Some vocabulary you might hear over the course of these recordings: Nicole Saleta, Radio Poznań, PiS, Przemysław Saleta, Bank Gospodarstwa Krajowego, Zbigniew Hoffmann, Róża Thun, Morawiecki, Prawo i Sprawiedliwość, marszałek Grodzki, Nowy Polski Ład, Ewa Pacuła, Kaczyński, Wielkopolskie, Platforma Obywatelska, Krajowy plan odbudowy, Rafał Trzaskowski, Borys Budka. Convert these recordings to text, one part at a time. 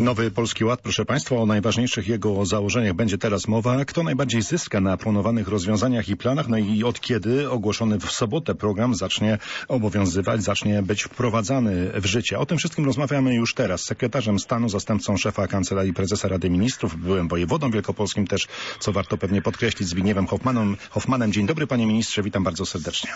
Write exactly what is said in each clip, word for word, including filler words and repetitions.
Nowy Polski Ład, proszę Państwa, o najważniejszych jego założeniach będzie teraz mowa. Kto najbardziej zyska na planowanych rozwiązaniach i planach? No i od kiedy ogłoszony w sobotę program zacznie obowiązywać, zacznie być wprowadzany w życie? O tym wszystkim rozmawiamy już teraz z sekretarzem stanu, zastępcą szefa Kancelarii Prezesa Rady Ministrów, byłym wojewodą wielkopolskim też, co warto pewnie podkreślić, Zbigniewem Hoffmannem. Hoffmannem. Dzień dobry, panie ministrze, witam bardzo serdecznie.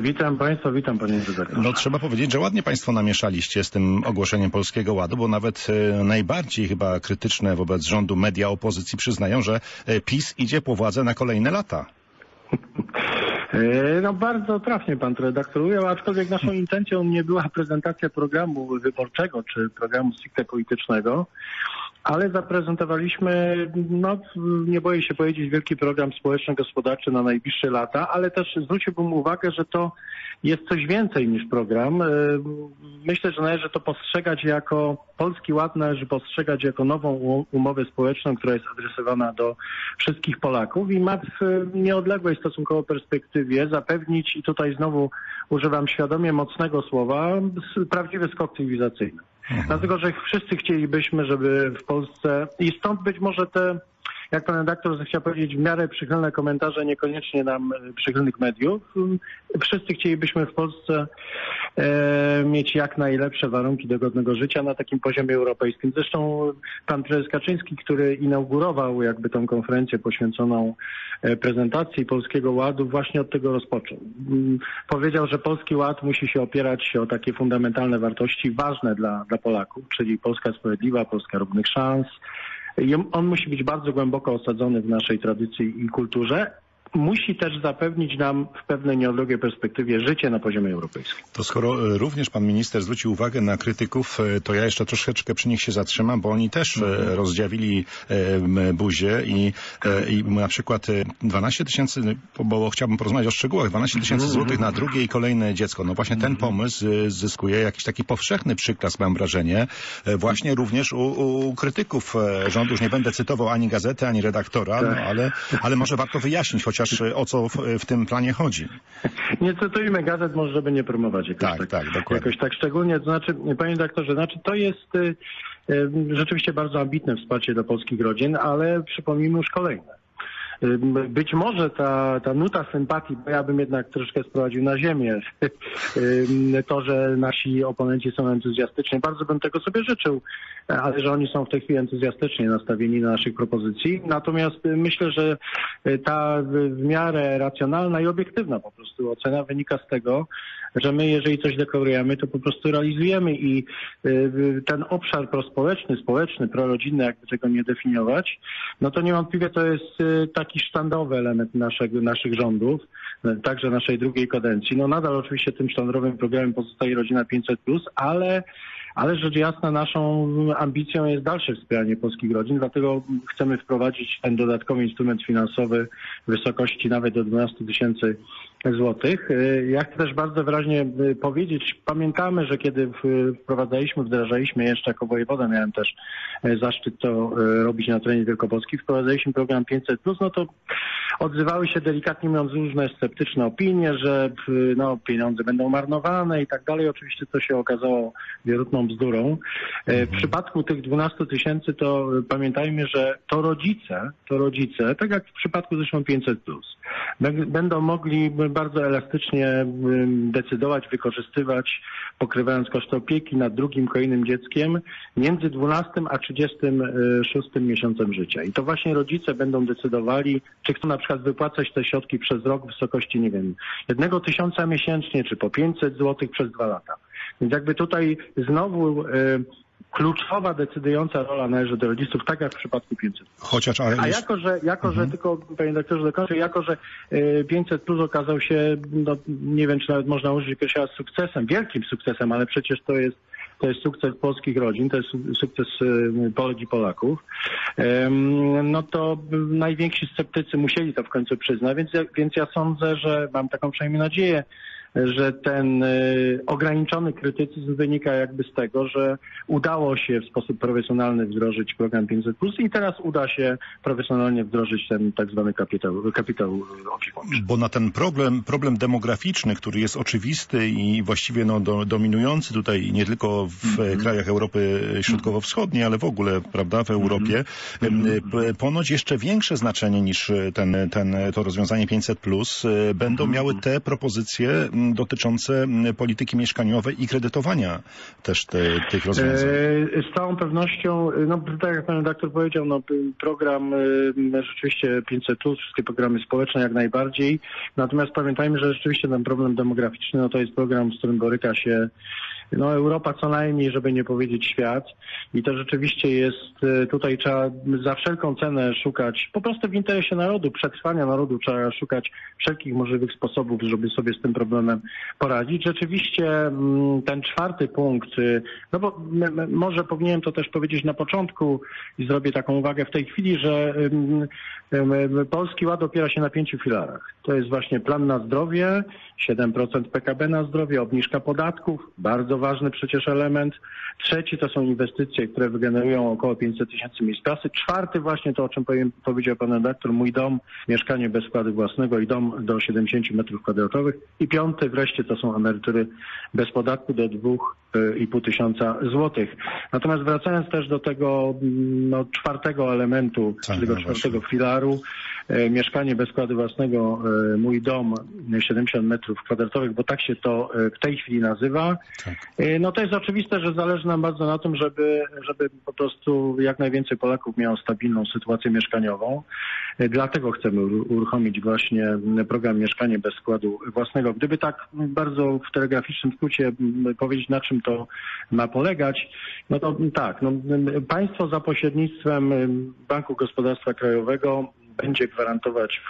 Witam Państwa, witam panie redaktorze. No trzeba powiedzieć, że ładnie Państwo namieszaliście z tym ogłoszeniem Polskiego Ładu, bo nawet e, najbardziej chyba krytyczne wobec rządu media opozycji przyznają, że e, PiS idzie po władzę na kolejne lata. No bardzo trafnie pan to redaktor ujął, aczkolwiek naszą intencją nie była prezentacja programu wyborczego czy programu stricte politycznego, ale zaprezentowaliśmy, no nie boję się powiedzieć, wielki program społeczno-gospodarczy na najbliższe lata, ale też zwróciłbym uwagę, że to jest coś więcej niż program. Myślę, że należy to postrzegać jako, Polski Ład należy postrzegać jako nową umowę społeczną, która jest adresowana do wszystkich Polaków i ma w nieodległej stosunkowo perspektywie zapewnić, i tutaj znowu używam świadomie mocnego słowa, prawdziwy skok cywilizacyjny. Mhm. Dlatego, że wszyscy chcielibyśmy, żeby w Polsce, i stąd być może te, jak pan redaktor chciał powiedzieć, w miarę przychylne komentarze, niekoniecznie nam przychylnych mediów, wszyscy chcielibyśmy w Polsce e, mieć jak najlepsze warunki do godnego życia na takim poziomie europejskim. Zresztą pan prezes Kaczyński, który inaugurował jakby tą konferencję poświęconą prezentacji Polskiego Ładu, właśnie od tego rozpoczął. Powiedział, że Polski Ład musi się opierać o takie fundamentalne wartości ważne dla, dla Polaków, czyli Polska sprawiedliwa, Polska równych szans. On musi być bardzo głęboko osadzony w naszej tradycji i kulturze. Musi też zapewnić nam w pewnej nieodległej perspektywie życie na poziomie europejskim. To skoro również pan minister zwrócił uwagę na krytyków, to ja jeszcze troszeczkę przy nich się zatrzymam, bo oni też mm-hmm. rozdziawili buzię i, i na przykład dwanaście tysięcy, bo chciałbym porozmawiać o szczegółach, dwanaście tysięcy złotych na drugie i kolejne dziecko. No właśnie ten pomysł zyskuje jakiś taki powszechny przyklask, mam wrażenie, właśnie również u, u krytyków rządu. Już nie będę cytował ani gazety, ani redaktora, no, ale, ale może warto wyjaśnić, choć chociaż o co w, w tym planie chodzi. Nie cytujmy gazet, może żeby nie promować jakoś tak, tak, tak, dokładnie. Jakoś tak szczególnie. To znaczy, panie doktorze, znaczy to jest y, y, rzeczywiście bardzo ambitne wsparcie dla polskich rodzin, ale przypomnijmy już kolejne. Y, być może ta, ta nuta sympatii, bo ja bym jednak troszkę sprowadził na ziemię y, to, że nasi oponenci są entuzjastyczni. Bardzo bym tego sobie życzył, ale że oni są w tej chwili entuzjastycznie nastawieni na naszych propozycji. Natomiast myślę, że ta w miarę racjonalna i obiektywna po prostu ocena wynika z tego, że my jeżeli coś deklarujemy, to po prostu realizujemy i ten obszar prospołeczny, społeczny, prorodzinny, jakby tego nie definiować, no to niewątpliwie to jest taki sztandarowy element naszego, naszych rządów, także naszej drugiej kadencji. No nadal oczywiście tym sztandarowym programem pozostaje Rodzina pięćset plus, ale Ale rzecz jasna naszą ambicją jest dalsze wspieranie polskich rodzin, dlatego chcemy wprowadzić ten dodatkowy instrument finansowy w wysokości nawet do dwanaście tysięcy złotych. Ja chcę też bardzo wyraźnie powiedzieć, pamiętamy, że kiedy wprowadzaliśmy, wdrażaliśmy, jeszcze jako wojewoda miałem też zaszczyt to robić na terenie Wielkopolski, wprowadzaliśmy program pięćset plus, no to odzywały się delikatnie mówiąc różne sceptyczne opinie, że no, pieniądze będą marnowane i tak dalej. Oczywiście to się okazało wierutną bzdurą. W przypadku tych dwunastu tysięcy to pamiętajmy, że to rodzice, to rodzice, tak jak w przypadku zresztą pięćset plus, będą mogli bardzo elastycznie decydować, wykorzystywać, pokrywając koszty opieki nad drugim, kolejnym dzieckiem między dwunastym a trzydziestym szóstym miesiącem życia. I to właśnie rodzice będą decydowali, czy chcą na przykład wypłacać te środki przez rok w wysokości, nie wiem, jednego tysiąca miesięcznie, czy po pięćset złotych przez dwa lata. Więc jakby tutaj znowu y, kluczowa, decydująca rola należy do rodziców, tak jak w przypadku pięćset plus. Chociaż, ale A jako, że, jako, mhm. że tylko, panie doktorze, dokończę, jako, że y, pięćset plus okazał się, no, nie wiem, czy nawet można użyć określa sukcesem, wielkim sukcesem, ale przecież to jest To jest sukces polskich rodzin, to jest sukces Polek i Polaków. No to najwięksi sceptycy musieli to w końcu przyznać, więc ja, więc ja sądzę, że mam taką przynajmniej nadzieję, że ten ograniczony krytycyzm wynika jakby z tego, że udało się w sposób profesjonalny wdrożyć program pięćset plus i teraz uda się profesjonalnie wdrożyć ten tak zwany kapitał, kapitał opiekuńczy. Bo na ten problem, problem demograficzny, który jest oczywisty i właściwie no, do, dominujący tutaj nie tylko w mm. krajach Europy Środkowo-Wschodniej, ale w ogóle, prawda, w Europie, mm. ponoć jeszcze większe znaczenie niż ten, ten, to rozwiązanie pięćset plus będą mm. miały te propozycje dotyczące polityki mieszkaniowej i kredytowania też te, tych rozwiązań. Z całą pewnością, no tak jak pan redaktor powiedział, no program rzeczywiście pięćset plus, wszystkie programy społeczne jak najbardziej, natomiast pamiętajmy, że rzeczywiście ten problem demograficzny, no to jest program, z którym boryka się no Europa co najmniej, żeby nie powiedzieć świat, i to rzeczywiście jest, tutaj trzeba za wszelką cenę szukać, po prostu w interesie narodu, przetrwania narodu trzeba szukać wszelkich możliwych sposobów, żeby sobie z tym problemem poradzić. Rzeczywiście ten czwarty punkt, no bo może powinienem to też powiedzieć na początku i zrobię taką uwagę w tej chwili, że Polski Ład opiera się na pięciu filarach. To jest właśnie plan na zdrowie, siedem procent P K B na zdrowie, obniżka podatków, bardzo ważny przecież element. Trzeci to są inwestycje, które wygenerują około pięćset tysięcy miejsc pracy. Czwarty właśnie to, o czym powiedział pan redaktor, mój dom, mieszkanie bez wkładu własnego i dom do siedemdziesięciu metrów kwadratowych. I piąty wreszcie to są emerytury bez podatku do dwóch i pół tysiąca złotych. Natomiast wracając też do tego no, czwartego elementu, tak, tego czwartego filaru, e, mieszkanie bez wkładu własnego, e, mój dom, siedemdziesiąt metrów kwadratowych, bo tak się to e, w tej chwili nazywa. Tak. E, no to jest oczywiste, że zależy nam bardzo na tym, żeby, żeby po prostu jak najwięcej Polaków miało stabilną sytuację mieszkaniową. E, dlatego chcemy uruchomić właśnie program Mieszkanie bez wkładu własnego. Gdyby tak bardzo w telegraficznym skrócie powiedzieć, na czym to ma polegać, no to tak, no, państwo za pośrednictwem Banku Gospodarstwa Krajowego będzie gwarantować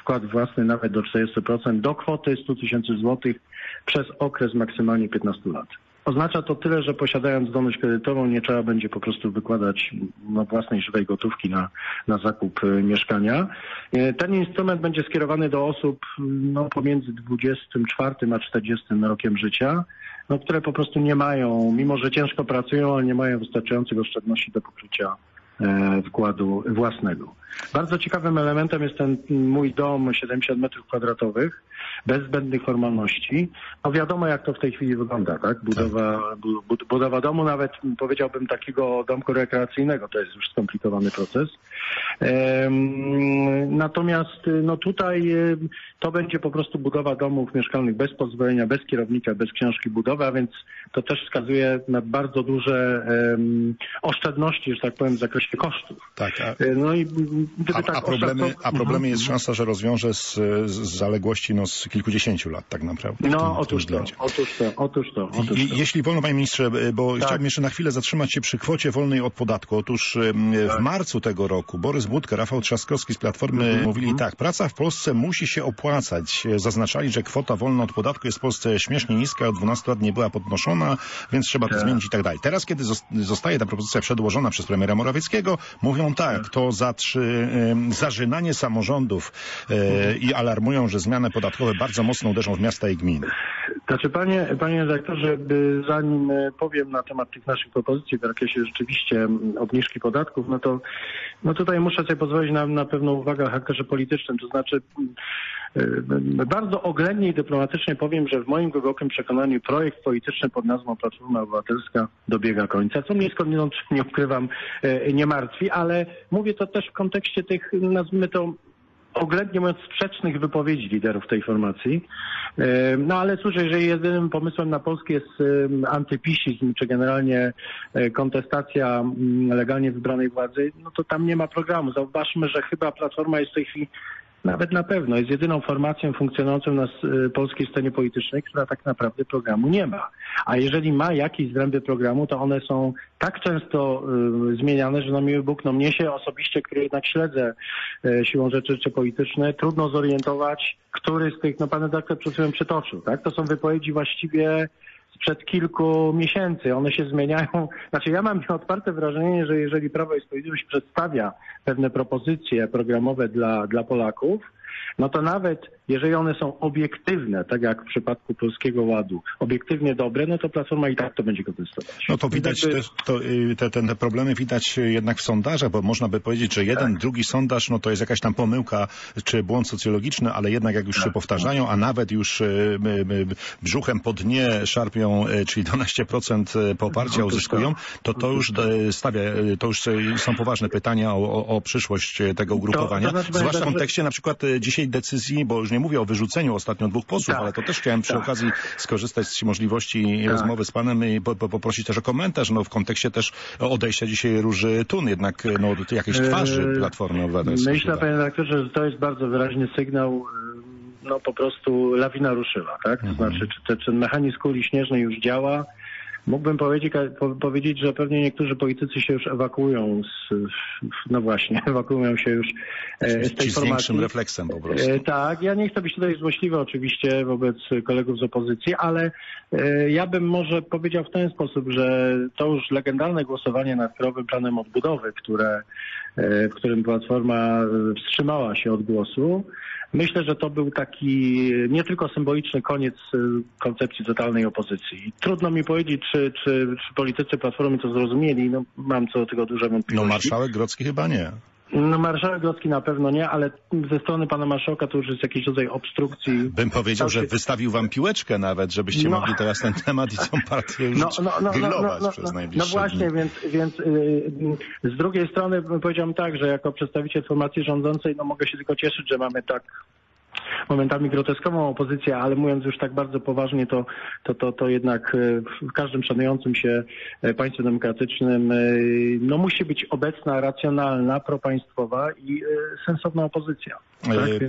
wkład własny nawet do czterdziestu procent do kwoty stu tysięcy złotych przez okres maksymalnie piętnastu lat. Oznacza to tyle, że posiadając zdolność kredytową nie trzeba będzie po prostu wykładać no, własnej żywej gotówki na, na zakup mieszkania. Ten instrument będzie skierowany do osób no, pomiędzy dwudziestym czwartym a czterdziestym rokiem życia, no, które po prostu nie mają, mimo że ciężko pracują, ale nie mają wystarczających oszczędności do pokrycia wkładu własnego. Bardzo ciekawym elementem jest ten mój dom siedemdziesiąt metrów kwadratowych bez zbędnych formalności. No wiadomo, jak to w tej chwili wygląda, tak? Budowa, bud, budowa domu, nawet powiedziałbym takiego domku rekreacyjnego, to jest już skomplikowany proces. Ehm, natomiast no tutaj to będzie po prostu budowa domów mieszkalnych bez pozwolenia, bez kierownika, bez książki budowy, a więc to też wskazuje na bardzo duże em, oszczędności, że tak powiem, w zakresie kosztów. Tak, a... No i A, a, problemy, a problemy jest szansa, że rozwiąże z, z zaległości no, z kilkudziesięciu lat tak naprawdę. No, tym, otóż, tym to, otóż to, otóż to. Otóż I, to. Jeśli wolno, panie ministrze, bo tak. chciałbym jeszcze na chwilę zatrzymać się przy kwocie wolnej od podatku. Otóż tak. w marcu tego roku Borys Budka, Rafał Trzaskowski z Platformy mhm. mówili tak, praca w Polsce musi się opłacać. Zaznaczali, że kwota wolna od podatku jest w Polsce śmiesznie niska, od dwunastu lat nie była podnoszona, więc trzeba tak. to zmienić i tak dalej. Teraz, kiedy zostaje ta propozycja przedłożona przez premiera Morawieckiego, mówią tak, to za Czy zarzynanie samorządów e, i alarmują, że zmiany podatkowe bardzo mocno uderzą w miasta i gminy. Znaczy, panie, panie redaktorze, zanim powiem na temat tych naszych propozycji w zakresie rzeczywiście obniżki podatków, no to no tutaj muszę sobie pozwolić na, na pewną uwagę o charakterze politycznym. To znaczy, bardzo oględnie i dyplomatycznie powiem, że w moim głębokim przekonaniu projekt polityczny pod nazwą Platforma Obywatelska dobiega końca, co mnie skądinąd, nie ukrywam, nie martwi, ale mówię to też w kontekście tych, nazwijmy to, oględnie mówiąc, sprzecznych wypowiedzi liderów tej formacji. No ale cóż, jeżeli jedynym pomysłem na Polskę jest antypisizm, czy generalnie kontestacja legalnie wybranej władzy, no to tam nie ma programu. Zauważmy, że chyba Platforma jest w tej chwili, nawet na pewno, jest jedyną formacją funkcjonującą na polskiej scenie politycznej, która tak naprawdę programu nie ma. A jeżeli ma jakieś zręby programu, to one są tak często y, zmieniane, że no miły Bóg, no mnie się osobiście, który jednak śledzę y, siłą rzeczy czy polityczne, trudno zorientować, który z tych, no pan redaktor przed chwilą przytoczył, tak? To są wypowiedzi właściwie sprzed kilku miesięcy. One się zmieniają. Znaczy ja mam odparte wrażenie, że jeżeli Prawo i Sprawiedliwość przedstawia pewne propozycje programowe dla, dla Polaków, no to nawet jeżeli one są obiektywne, tak jak w przypadku Polskiego Ładu, obiektywnie dobre, no to Platforma i tak to będzie kontestować. No to widać tak by... też, to, te, te, te problemy widać jednak w sondażach, bo można by powiedzieć, że jeden, tak. drugi sondaż, no to jest jakaś tam pomyłka czy błąd socjologiczny, ale jednak jak już tak. się powtarzają, a nawet już brzuchem po dnie szarpią, czyli dwanaście procent poparcia uzyskują, to to już stawia, to już są poważne pytania o, o, o przyszłość tego ugrupowania, to, to znaczy, zwłaszcza w kontekście na przykład dzisiaj decyzji, bo już nie mówię o wyrzuceniu ostatnio dwóch posłów, tak, ale to też chciałem przy tak. okazji skorzystać z możliwości tak. rozmowy z panem i po, po, poprosić też o komentarz, no w kontekście też odejścia dzisiaj Róży Thun, jednak no jakiejś twarzy Platformy Obywatelskiej. Myślę, panie redaktorze, że to jest bardzo wyraźny sygnał, no po prostu lawina ruszyła, tak? To mhm. znaczy, czy, czy mechanizm kuli śnieżnej już działa? Mógłbym powiedzieć, powiedzieć, że pewnie niektórzy politycy się już ewakuują, z, no właśnie, ewakuują się już z tej Ci formacji. Z większym refleksem po prostu. Tak, ja nie chcę być tutaj złośliwy oczywiście wobec kolegów z opozycji, ale ja bym może powiedział w ten sposób, że to już legendarne głosowanie nad Krajowym Planem Odbudowy, które, w którym Platforma wstrzymała się od głosu, myślę, że to był taki nie tylko symboliczny koniec koncepcji totalnej opozycji. Trudno mi powiedzieć, czy, czy, czy politycy Platformy to zrozumieli. No, mam co do tego duże wątpliwości. No marszałek Grodzki chyba nie. No marszałek Grodzki na pewno nie, ale ze strony pana marszałka to już jest jakiś rodzaj obstrukcji. Bym powiedział, że wystawił wam piłeczkę nawet, żebyście no. mogli teraz ten temat i tą partię już no, no, no, grillować no, no, no, przez najbliższe No właśnie, dni. więc, więc yy, z drugiej strony powiedziałem tak, że jako przedstawiciel formacji rządzącej no mogę się tylko cieszyć, że mamy tak momentami groteskową opozycję, ale mówiąc już tak bardzo poważnie, to, to, to, to jednak w każdym szanującym się państwie demokratycznym no, musi być obecna, racjonalna, propaństwowa i sensowna opozycja.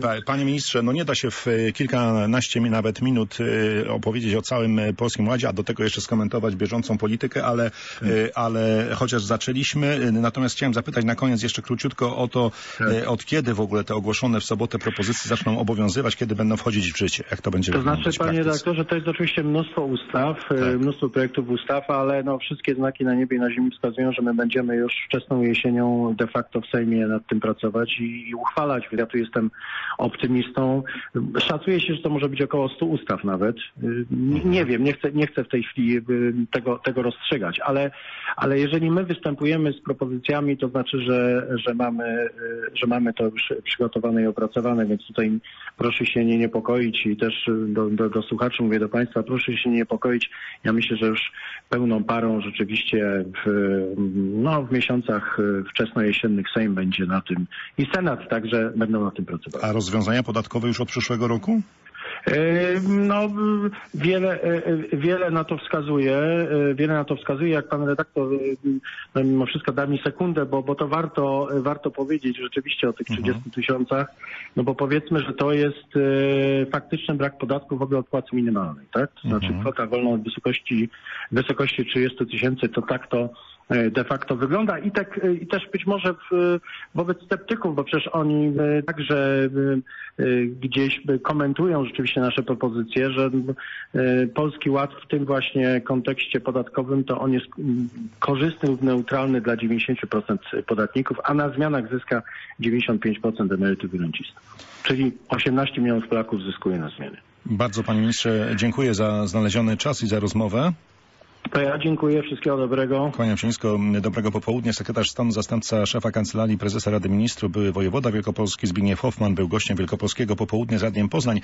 Tak? Panie ministrze, no nie da się w kilkanaście nawet minut opowiedzieć o całym Polskim Ładzie, a do tego jeszcze skomentować bieżącą politykę, ale, ale chociaż zaczęliśmy, natomiast chciałem zapytać na koniec jeszcze króciutko o to, od kiedy w ogóle te ogłoszone w sobotę propozycje zaczną obowiązywać, kiedy będą wchodzić w życie, jak to będzie wyglądać. To znaczy, panie redaktorze, to jest oczywiście mnóstwo ustaw, tak. mnóstwo projektów ustaw, ale no, wszystkie znaki na niebie i na ziemi wskazują, że my będziemy już wczesną jesienią de facto w Sejmie nad tym pracować i, i uchwalać. Ja tu jestem optymistą. Szacuje się, że to może być około stu ustaw nawet. Nie wiem, nie chcę, nie chcę w tej chwili tego, tego rozstrzygać, ale, ale jeżeli my występujemy z propozycjami, to znaczy, że, że, mamy, że mamy to już przygotowane i opracowane, więc tutaj proszę się nie niepokoić i też do, do, do słuchaczy mówię, do państwa, proszę się nie niepokoić. Ja myślę, że już pełną parą rzeczywiście w, no, w miesiącach wczesnojesiennych Sejm będzie na tym i Senat także będą na tym pracować. A rozwiązania podatkowe już od przyszłego roku? No wiele, wiele na to wskazuje, wiele na to wskazuje, jak pan redaktor no, mimo wszystko da mi sekundę, bo, bo to warto, warto powiedzieć rzeczywiście o tych trzydziestu tysiącach, no bo powiedzmy, że to jest e, faktyczny brak podatku w ogóle od płacy minimalnej, tak? To znaczy kwota wolna od wysokości, wysokości trzydziestu tysięcy, to tak to de facto wygląda i, tak, i też być może w, wobec sceptyków, bo przecież oni także gdzieś komentują rzeczywiście nasze propozycje, że Polski Ład w tym właśnie kontekście podatkowym to on jest korzystny lub neutralny dla dziewięćdziesięciu procent podatników, a na zmianach zyska dziewięćdziesiąt pięć procent emerytów i rencistów. Czyli osiemnaście milionów Polaków zyskuje na zmiany. Bardzo panie ministrze dziękuję za znaleziony czas i za rozmowę. To ja dziękuję. Wszystkiego dobrego. Kłaniam się nisko. Dobrego popołudnia. Sekretarz stanu, zastępca szefa Kancelarii Prezesa Rady Ministrów, były wojewoda wielkopolski Zbigniew Hoffmann był gościem Wielkopolskiego Popołudnia z Radiem Poznań.